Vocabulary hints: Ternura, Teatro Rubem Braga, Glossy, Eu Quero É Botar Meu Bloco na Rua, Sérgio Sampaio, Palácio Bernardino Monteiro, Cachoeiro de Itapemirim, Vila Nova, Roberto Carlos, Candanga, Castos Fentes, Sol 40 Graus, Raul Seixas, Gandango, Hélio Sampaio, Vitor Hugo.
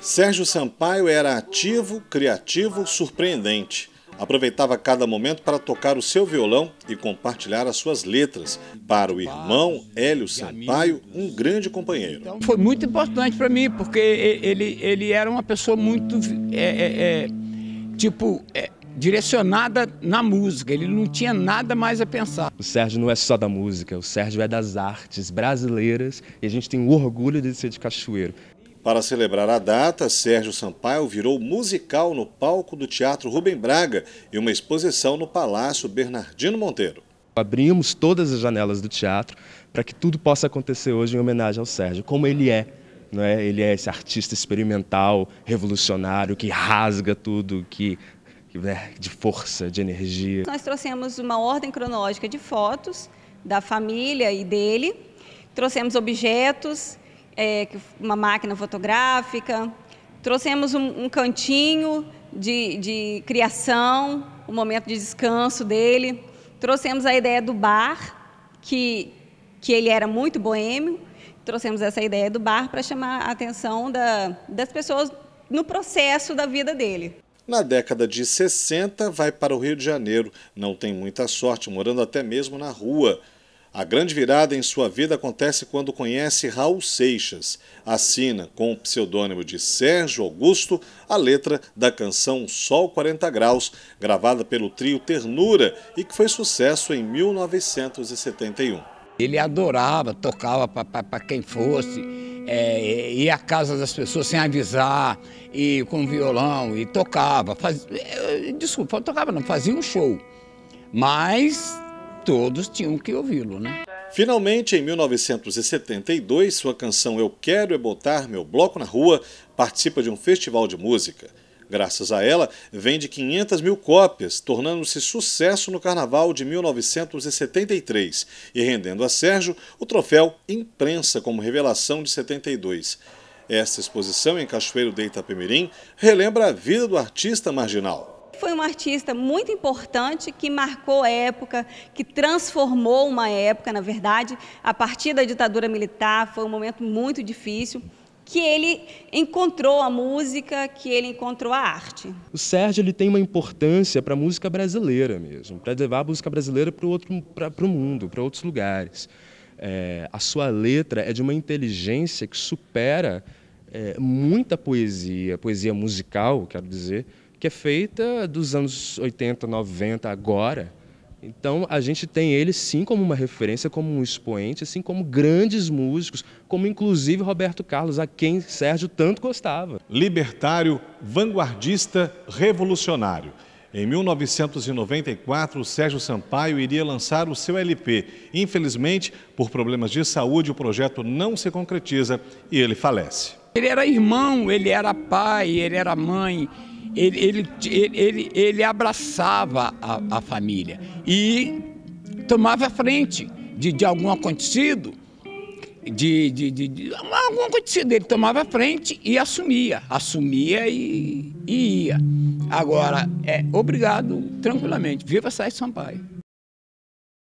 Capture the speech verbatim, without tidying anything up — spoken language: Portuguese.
Sérgio Sampaio era ativo, criativo, surpreendente. Aproveitava cada momento para tocar o seu violão e compartilhar as suas letras. Para o irmão Hélio Sampaio, um grande companheiro. Foi muito importante para mim, porque ele, ele era uma pessoa muito, é, é, é, tipo, é, direcionada na música. Ele não tinha nada mais a pensar. O Sérgio não é só da música, o Sérgio é das artes brasileiras e a gente tem o orgulho de ser de Cachoeiro. Para celebrar a data, Sérgio Sampaio virou musical no palco do Teatro Rubem Braga e uma exposição no Palácio Bernardino Monteiro. Abrimos todas as janelas do teatro para que tudo possa acontecer hoje em homenagem ao Sérgio, como ele é, não é? Ele é esse artista experimental, revolucionário, que rasga tudo, que, que é de força, de energia. Nós trouxemos uma ordem cronológica de fotos da família e dele, trouxemos objetos, É, uma máquina fotográfica, trouxemos um, um cantinho de, de criação, um momento de descanso dele, trouxemos a ideia do bar, que, que ele era muito boêmio, trouxemos essa ideia do bar para chamar a atenção da, das pessoas no processo da vida dele. Na década de sessenta, vai para o Rio de Janeiro, não tem muita sorte, morando até mesmo na rua. A grande virada em sua vida acontece quando conhece Raul Seixas. Assina, com o pseudônimo de Sérgio Augusto, a letra da canção Sol quarenta Graus, gravada pelo trio Ternura e que foi sucesso em mil novecentos e setenta e um. Ele adorava, tocava para quem fosse, é, ia à casa das pessoas sem avisar, e com violão, e tocava. Faz... Desculpa, não tocava não, fazia um show, mas... todos tinham que ouvi-lo, né? Finalmente, em mil novecentos e setenta e dois, sua canção Eu Quero É Botar Meu Bloco na Rua participa de um festival de música. Graças a ela, vende quinhentas mil cópias, tornando-se sucesso no Carnaval de mil novecentos e setenta e três e rendendo a Sérgio o troféu Imprensa como revelação de setenta e dois. Esta exposição em Cachoeiro de Itapemirim relembra a vida do artista marginal. Foi um artista muito importante que marcou época, que transformou uma época, na verdade, a partir da ditadura militar, foi um momento muito difícil, que ele encontrou a música, que ele encontrou a arte. O Sérgio ele tem uma importância para a música brasileira mesmo, para levar a música brasileira para o outro, para, para o mundo, para outros lugares. É, a sua letra é de uma inteligência que supera é, muita poesia, poesia musical, quero dizer, que é feita dos anos oitenta, noventa, agora. Então a gente tem ele sim como uma referência, como um expoente, assim como grandes músicos, como inclusive Roberto Carlos, a quem Sérgio tanto gostava. Libertário, vanguardista, revolucionário. Em mil novecentos e noventa e quatro, Sérgio Sampaio iria lançar o seu L P. Infelizmente, por problemas de saúde, o projeto não se concretiza e ele falece. Ele era irmão, ele era pai, ele era mãe. Ele, ele, ele, ele abraçava a, a família e tomava a frente de, de algum acontecido, de, de, de, de algum acontecido, ele tomava a frente e assumia, assumia e, e ia. Agora, é obrigado, tranquilamente, viva Sérgio Sampaio.